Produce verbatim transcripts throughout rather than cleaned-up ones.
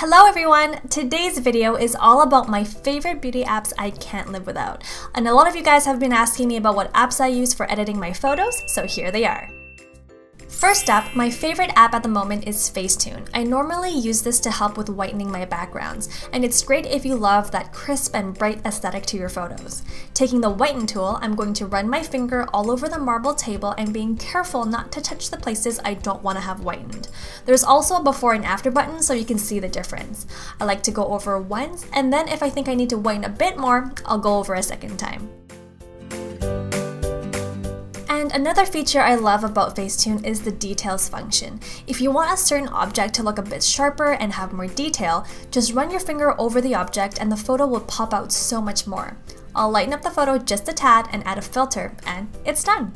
Hello everyone! Today's video is all about my favorite beauty apps I can't live without. And a lot of you guys have been asking me about what apps I use for editing my photos, so here they are. First up, my favorite app at the moment is Facetune. I normally use this to help with whitening my backgrounds, and it's great if you love that crisp and bright aesthetic to your photos. Taking the whiten tool, I'm going to run my finger all over the marble table and being careful not to touch the places I don't want to have whitened. There's also a before and after button so you can see the difference. I like to go over once, and then if I think I need to whiten a bit more, I'll go over a second time. And another feature I love about Facetune is the details function. If you want a certain object to look a bit sharper and have more detail, just run your finger over the object and the photo will pop out so much more. I'll lighten up the photo just a tad and add a filter, and it's done.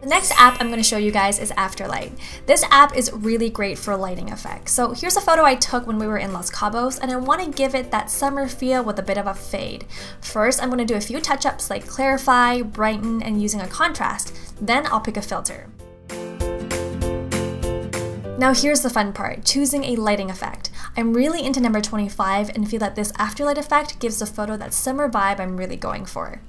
The next app I'm going to show you guys is Afterlight. This app is really great for lighting effects. So here's a photo I took when we were in Los Cabos, and I want to give it that summer feel with a bit of a fade. First, I'm going to do a few touch-ups like clarify, brighten, and using a contrast. Then I'll pick a filter. Now here's the fun part, choosing a lighting effect. I'm really into number twenty-five and feel that this Afterlight effect gives the photo that summer vibe I'm really going for.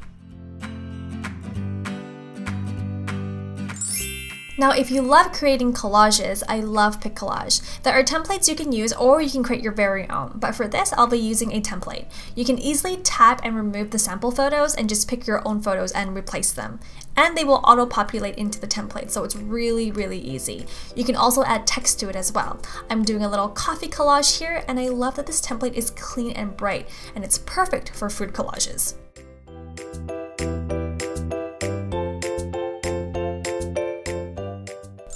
Now if you love creating collages, I love PicCollage. There are templates you can use or you can create your very own, but for this I'll be using a template. You can easily tap and remove the sample photos and just pick your own photos and replace them. And they will auto-populate into the template, so it's really, really easy. You can also add text to it as well. I'm doing a little coffee collage here, and I love that this template is clean and bright, and it's perfect for food collages.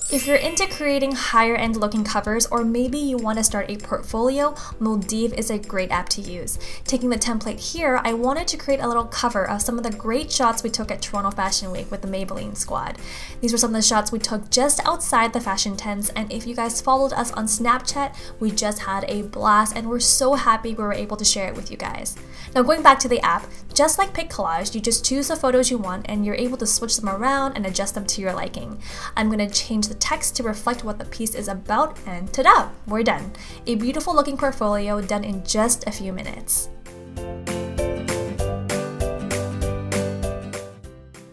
If you're into creating higher-end looking covers, or maybe you want to start a portfolio, Moldiv is a great app to use. Taking the template here, I wanted to create a little cover of some of the great shots we took at Toronto Fashion Week with the Maybelline squad. These were some of the shots we took just outside the fashion tents, and if you guys followed us on Snapchat, we just had a blast and we're so happy we were able to share it with you guys. Now going back to the app, just like PicCollage, you just choose the photos you want and you're able to switch them around and adjust them to your liking. I'm going to change the text to reflect what the piece is about, and ta-da! We're done. A beautiful looking portfolio done in just a few minutes.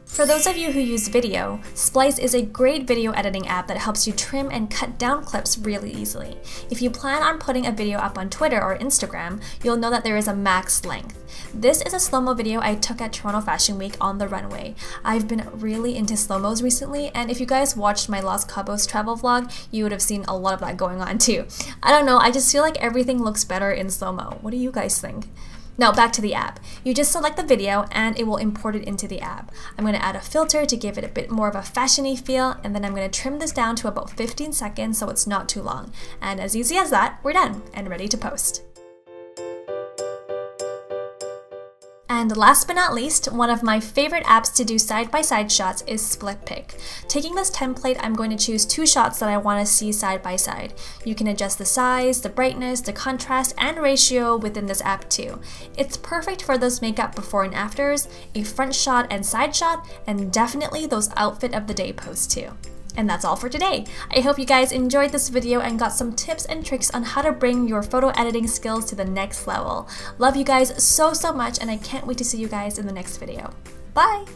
For those of you who use video, Splice is a great video editing app that helps you trim and cut down clips really easily. If you plan on putting a video up on Twitter or Instagram, you'll know that there is a max length. This is a slow-mo video I took at Toronto Fashion Week on the runway. I've been really into slow-mos recently, and if you guys watched my Los Cabos travel vlog, you would have seen a lot of that going on too. I don't know, I just feel like everything looks better in slow-mo. What do you guys think? Now back to the app. You just select the video and it will import it into the app. I'm going to add a filter to give it a bit more of a fashion-y feel, and then I'm going to trim this down to about fifteen seconds so it's not too long. And as easy as that, we're done and ready to post. And last but not least, one of my favorite apps to do side-by-side shots is Split Pic. Taking this template, I'm going to choose two shots that I want to see side-by-side. You can adjust the size, the brightness, the contrast, and ratio within this app too. It's perfect for those makeup before and afters, a front shot and side shot, and definitely those outfit of the day posts too. And that's all for today. I hope you guys enjoyed this video and got some tips and tricks on how to bring your photo editing skills to the next level. Love you guys so, so much, and I can't wait to see you guys in the next video. Bye!